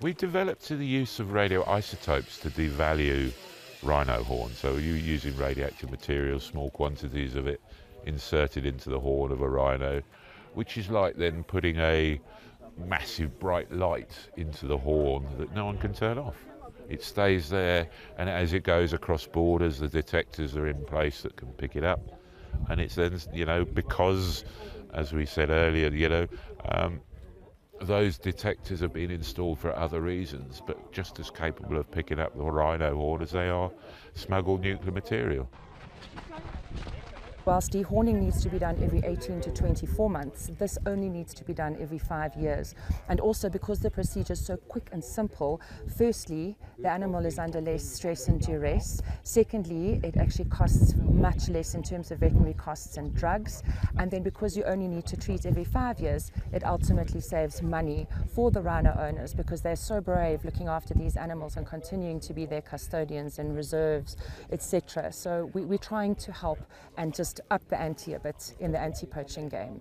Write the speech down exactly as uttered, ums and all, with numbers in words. We developed the use of radioisotopes to devalue rhino horn. So you're using radioactive material, small quantities of it inserted into the horn of a rhino, which is like then putting a massive bright light into the horn that no one can turn off. It stays there, and as it goes across borders, the detectors are in place that can pick it up. And it's then, you know, because, as we said earlier, you know, um, those detectors have been installed for other reasons, but just as capable of picking up the rhino horn as they are smuggled nuclear material. Whilst dehorning needs to be done every eighteen to twenty-four months, this only needs to be done every five years. And also because the procedure is so quick and simple, firstly, the animal is under less stress and duress. Secondly, it actually costs much less in terms of veterinary costs and drugs. And then because you only need to treat every five years, it ultimately saves money for the rhino owners because they're so brave looking after these animals and continuing to be their custodians and reserves, et cetera. So we, we're trying to help and just up the ante a bit in the anti-poaching game.